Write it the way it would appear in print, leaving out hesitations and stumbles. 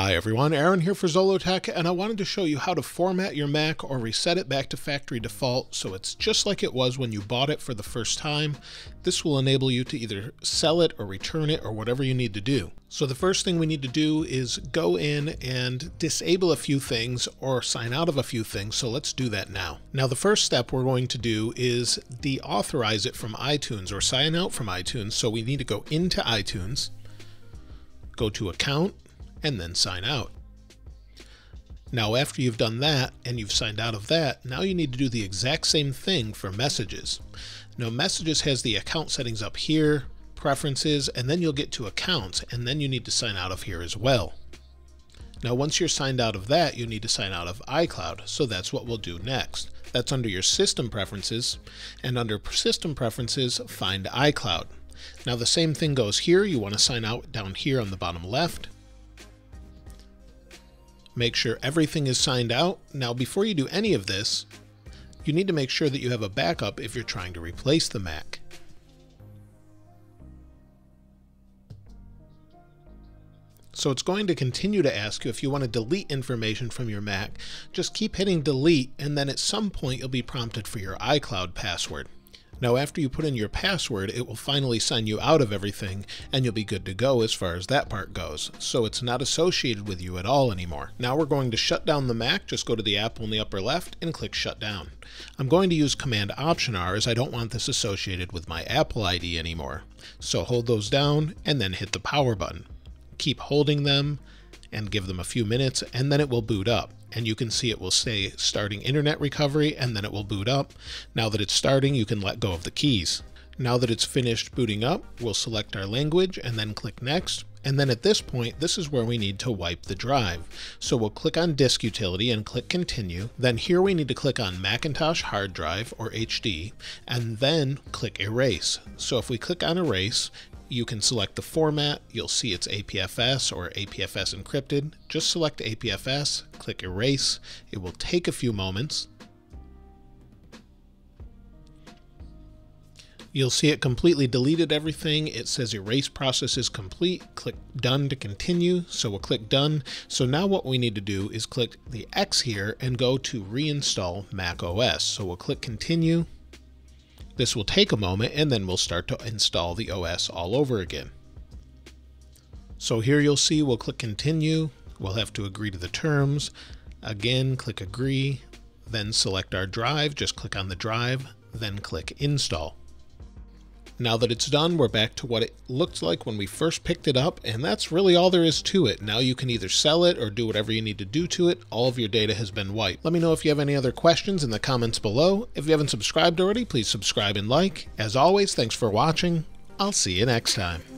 Hi everyone, Aaron here for Zollotech, and I wanted to show you how to format your Mac or reset it back to factory default so it's just like it was when you bought it for the first time. This will enable you to either sell it or return it or whatever you need to do. So the first thing we need to do is go in and disable a few things or sign out of a few things. So let's do that now. Now the first step we're going to do is deauthorize it from iTunes or sign out from iTunes. So we need to go into iTunes, go to Account, and then sign out. Now, after you've done that and you've signed out of that, now you need to do the exact same thing for Messages. Now, Messages has the account settings up here, Preferences, and then you'll get to Accounts, and then you need to sign out of here as well. Now, once you're signed out of that, you need to sign out of iCloud. So that's what we'll do next. That's under your System Preferences, and under System Preferences, find iCloud. Now, the same thing goes here. You want to sign out down here on the bottom left. Make sure everything is signed out. Now, before you do any of this, you need to make sure that you have a backup if you're trying to replace the Mac. So it's going to continue to ask you if you want to delete information from your Mac. Just keep hitting delete, and then at some point you'll be prompted for your iCloud password. Now, after you put in your password, it will finally sign you out of everything, and you'll be good to go as far as that part goes. So it's not associated with you at all anymore. Now we're going to shut down the Mac. Just go to the app in the upper left and click shut down. I'm going to use Command Option R as I don't want this associated with my Apple ID anymore. So hold those down and then hit the power button. Keep holding them and give them a few minutes, and then it will boot up. And you can see it will say starting internet recovery, and then it will boot up. Now that it's starting, you can let go of the keys. Now that it's finished booting up, we'll select our language and then click next. And then at this point, this is where we need to wipe the drive. So we'll click on Disk Utility and click Continue. Then here we need to click on Macintosh Hard Drive or HD, and then click Erase. So if we click on Erase, you can select the format. You'll see it's APFS or APFS encrypted. Just select APFS, click Erase. It will take a few moments. You'll see it completely deleted everything. It says erase process is complete. Click Done to continue. So we'll click Done. So now what we need to do is click the X here and go to reinstall Mac OS. So we'll click Continue. This will take a moment, and then we'll start to install the OS all over again. So here you'll see we'll click Continue. We'll have to agree to the terms. Again, click Agree, then select our drive. Just click on the drive, then click Install. Now that it's done, we're back to what it looked like when we first picked it up, and that's really all there is to it. Now you can either sell it or do whatever you need to do to it. All of your data has been wiped. Let me know if you have any other questions in the comments below. If you haven't subscribed already, please subscribe and like. As always, thanks for watching. I'll see you next time.